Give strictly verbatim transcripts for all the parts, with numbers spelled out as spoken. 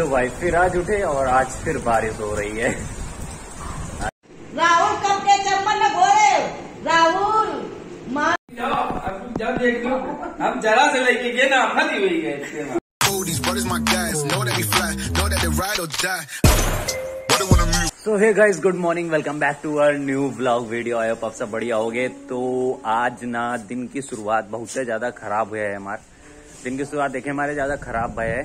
लो भाई फिर आज उठे और आज फिर बारिश हो रही है। राहुल कब के चप्पल लगोरे राहुल मां जब देख लो हम जरा से लेके गए ना फंसी हुई है इसके में। So hey guys good morning, welcome back to our new vlog video. I hope आप सब बढ़िया होगे। तो आज ना दिन की शुरुआत बहुत से ज्यादा खराब हुआ है हमारे। दिन की शुरुआत देखे हमारे ज्यादा खराब हुआ है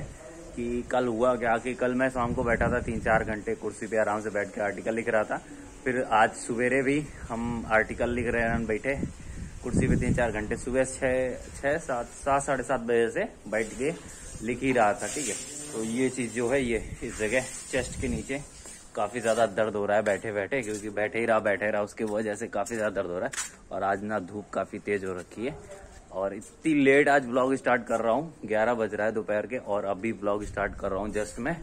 कि कल हुआ क्या कि कल मैं शाम को बैठा था तीन चार घंटे कुर्सी पे आराम से बैठ के आर्टिकल लिख रहा था। फिर आज सुबेरे भी हम आर्टिकल लिख रहे हैं बैठे कुर्सी पे तीन चार घंटे। सुबह छः छः सात सात साढ़े सात बजे से बैठ के लिख ही रहा था, ठीक है। तो ये चीज़ जो है ये इस जगह चेस्ट के नीचे काफ़ी ज़्यादा दर्द हो रहा है बैठे बैठे, क्योंकि बैठे ही रहा बैठे रहा उसकी वजह से काफ़ी ज़्यादा दर्द हो रहा है। और आज ना धूप काफ़ी तेज़ हो रखी है और इतनी लेट आज ब्लॉग स्टार्ट कर रहा हूँ। ग्यारह बज रहा है दोपहर के और अभी ब्लॉग स्टार्ट कर रहा हूँ जस्ट मैं,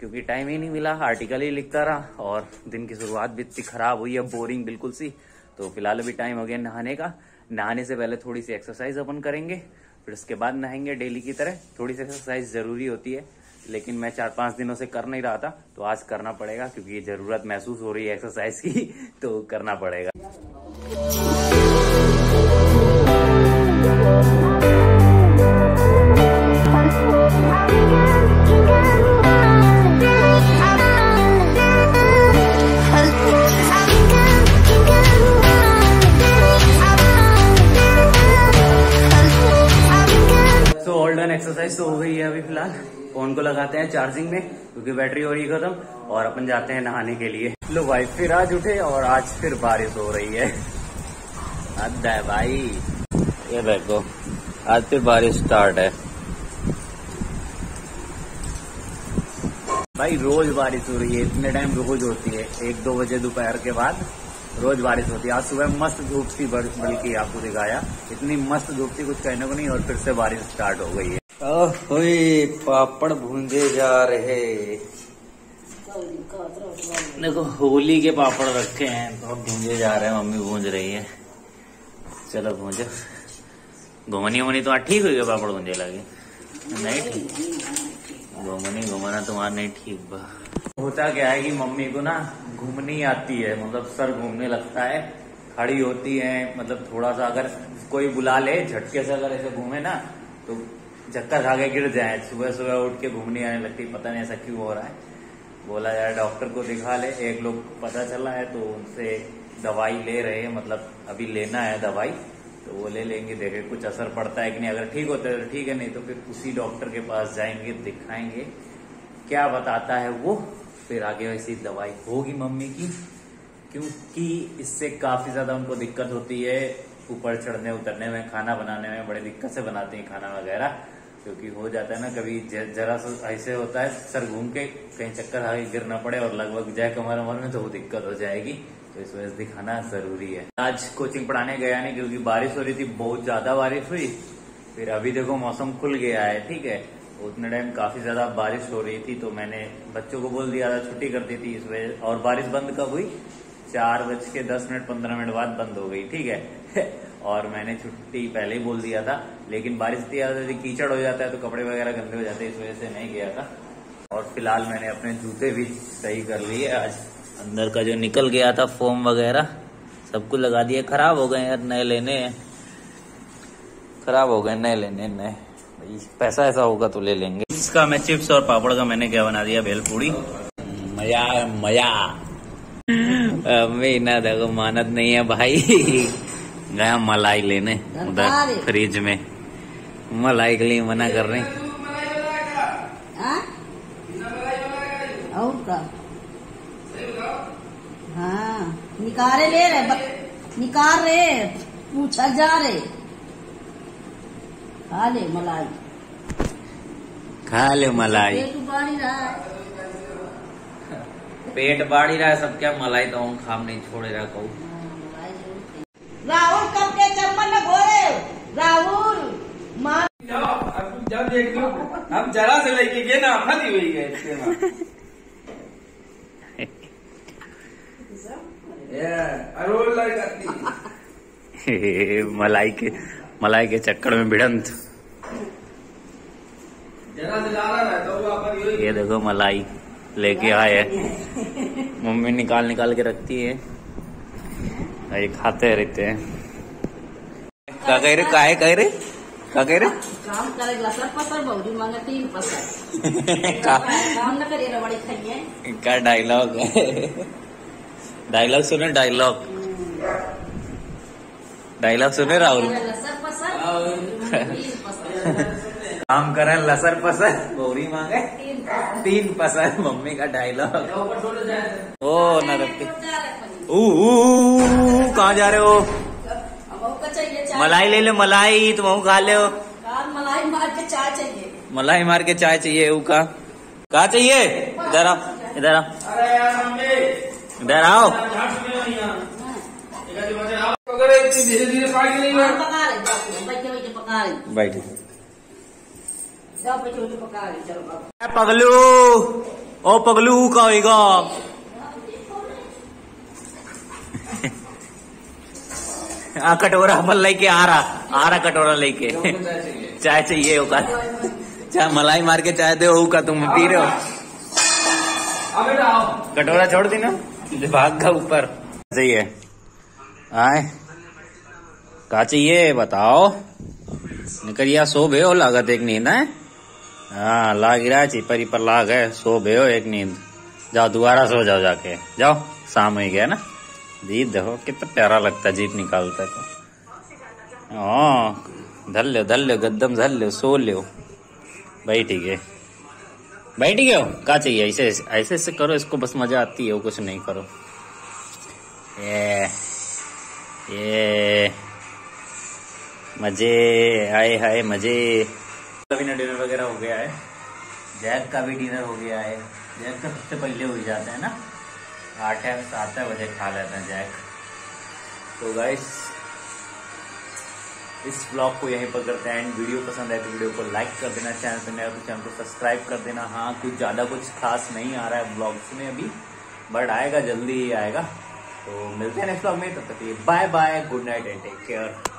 क्योंकि टाइम ही नहीं मिला, आर्टिकल ही लिखता रहा और दिन की शुरुआत भी इतनी खराब हुई है, बोरिंग बिल्कुल सी। तो फिलहाल अभी टाइम हो गया नहाने का। नहाने से पहले थोड़ी सी एक्सरसाइज अपन करेंगे, फिर उसके बाद नहाएंगे डेली की तरह। थोड़ी सी एक्सरसाइज ज़रूरी होती है, लेकिन मैं चार पाँच दिनों से कर नहीं रहा था तो आज करना पड़ेगा, क्योंकि ज़रूरत महसूस हो रही है एक्सरसाइज की, तो करना पड़ेगा। एक्सरसाइज तो हो गई है। अभी फिलहाल फोन को लगाते हैं चार्जिंग में, क्योंकि बैटरी हो रही है खत्म, और अपन जाते हैं नहाने के लिए। लो भाई फिर आज उठे और आज फिर बारिश हो रही है। हद है भाई, ये देखो आज फिर बारिश स्टार्ट है भाई। रोज बारिश हो रही है, इतने टाइम रोज होती है, एक दो बजे दोपहर के बाद रोज बारिश होती है। आज सुबह मस्त धूप थी, बल्कि आपको दिखाया इतनी मस्त धूप थी कुछ कहने को नहीं, और फिर से बारिश स्टार्ट हो गई है। ओए पापड़ भूंजे जा रहे, देखो होली के पापड़ रखे हैं तो भूंजे जा रहे हैं। मम्मी भूंज रही है, चलो भूंजो। घुमनी उमनी तो ठीक हुई है, पापड़ भूंजे लगे नहीं, घुमनी घुमाना तुम्हारा नहीं ठीक बा। होता क्या है कि मम्मी को ना घूमनी आती है, मतलब सर घूमने लगता है, खड़ी होती है, मतलब थोड़ा सा अगर कोई बुला ले झटके से अगर ऐसे घूमे ना तो चक्कर खा के गिर जाए। सुबह सुबह उठ के घूमनी आने लगती, पता नहीं ऐसा क्यों हो रहा है। बोला यार डॉक्टर को दिखा ले, एक लोग पता चला है तो उनसे दवाई ले रहे हैं, मतलब अभी लेना है दवाई, तो वो ले लेंगे, देखे कुछ असर पड़ता है कि नहीं। अगर ठीक होता है तो ठीक है, नहीं तो फिर उसी डॉक्टर के पास जाएंगे, दिखाएंगे, क्या बताता है वो, फिर आगे वैसी दवाई होगी मम्मी की, क्योंकि इससे काफी ज्यादा उनको दिक्कत होती है ऊपर चढ़ने उतरने में, खाना बनाने में बड़े दिक्कत से बनाते हैं खाना वगैरह, क्योंकि हो जाता है ना कभी जरा सा ऐसे होता है सर घूम के कहीं चक्कर आगे गिर ना पड़े और लगभग जाए कमर उमर में, तो वो दिक्कत हो जाएगी, तो इस वजह से दिखाना जरूरी है। आज कोचिंग पढ़ाने गया नहीं, क्योंकि बारिश हो रही थी, बहुत ज्यादा बारिश हुई। फिर अभी देखो मौसम खुल गया है, ठीक है, उतने टाइम काफी ज्यादा बारिश हो रही थी तो मैंने बच्चों को बोल दिया था छुट्टी कर दी थी इस वजह। और बारिश बंद कब हुई, चार बज के दस मिनट पंद्रह मिनट बाद बंद हो गई, ठीक है। और मैंने छुट्टी पहले ही बोल दिया था, लेकिन बारिश इतनी ज्यादा थी कीचड़ हो जाता है तो कपड़े वगैरह गंदे हो जाते हैं, इस वजह से नहीं गया था। और फिलहाल मैंने अपने जूते भी सही कर लिए, आज अंदर का जो निकल गया था फोम वगैरह सब कुछ लगा दिया, खराब हो गए यार, नए लेने खराब हो गए नए लेने नए पैसा ऐसा होगा तो ले लेंगे। इसका मैं चिप्स और पापड़ का मैंने क्या बना दिया, भेलपूरी। मजा मजा अम्मी ना देखो मानत नहीं है भाई, गया मलाई लेने उधर फ्रिज में, मलाई के लिए मना कर रहे हाँ। निकारे ले रहे निकाल रहे पूछा जा रहे, खा ले मलाई खा ले मलाई, पेट बाढ़ ही रहा है सब, क्या मलाई तो हम खाम नहीं छोड़े रहा कहू। राहुल कब के चप्पल लगोरे राहुल मां जब देख लो हम जरा से लेके गए ना फंसी हुई है इसके में। मलाई के मलाई के चक्कर में भिड़ंत, जरा से जा रहा है तो वो अपन ये देखो मलाई लेके आए हैं मम्मी, निकाल निकाल के रखती है, ये खाते रहते हैं। का कह रहे का है कह रहे का कह रहे काम करेला सर पसर बहुरी मांगा तीन पसर काम न करे बड़ी खाइए। का डायलॉग डायलॉग सुने डायलॉग डायलॉग सुने राहुल, काम करे लसर पसर बोरी मांगे तीन पसर, मम्मी का डायलॉग। ओ नरपी कहाँ जा रहे हो? मलाई ले ले मलाई, तुम वहू खा ले हो। मलाई मार के चाय चाहिए, मलाई मार के चाय चाहिए। वो का कहा चाहिए? इधर आओ इधर आओ इधर आओ। धीरे धीरे बैठ पगलू, ओ पगलू का होगा आ कटोरा अपन लेके आ रहा आ रहा कटोरा लेके चाय चाहिए होगा, चाय मलाई मार के चाय दे होगा, तुम पी रहे हो। कटोरा छोड़ दी ना, भाग का ऊपर सही है। आए का चाहिए बताओ, निकलिया सो भे हो लागत एक नींद है। हाँ लाग रहा है चिपर पर लाग है, सो भे हो एक नींद, जाओ दोबारा सो जाओ जाके, जाओ शाम हो गया ना। जीप देखो कितना प्यारा लगता है, जीप निकालता है। हाँ धर लो धर लो गद्दम धर लो सो लो भाई, ठीक है भाई ठीक है। क्या चाहिए? ऐसे ऐसे ऐसे करो इसको, बस मजा आती है, वो कुछ नहीं करो। ये ये मजे आए हाय मजे। अभी ना डिनर वगैरह हो गया है, जैक का भी डिनर हो गया है। जैक का सबसे पहले हो जाता है ना, आठ है सात है बजे खा लेते हैं जैक। तो गाइस इस ब्लॉग को यहीं पर करते हैं एंड, वीडियो पसंद आए तो वीडियो को लाइक कर देना, चैनल पर नया तो चैनल को सब्सक्राइब कर देना। हाँ कुछ ज़्यादा कुछ खास नहीं आ रहा है ब्लॉग्स में अभी, बट आएगा जल्दी ही आएगा। तो मिलते हैं नेक्स्ट ब्लॉग में, तब तक bye bye, good night and take care.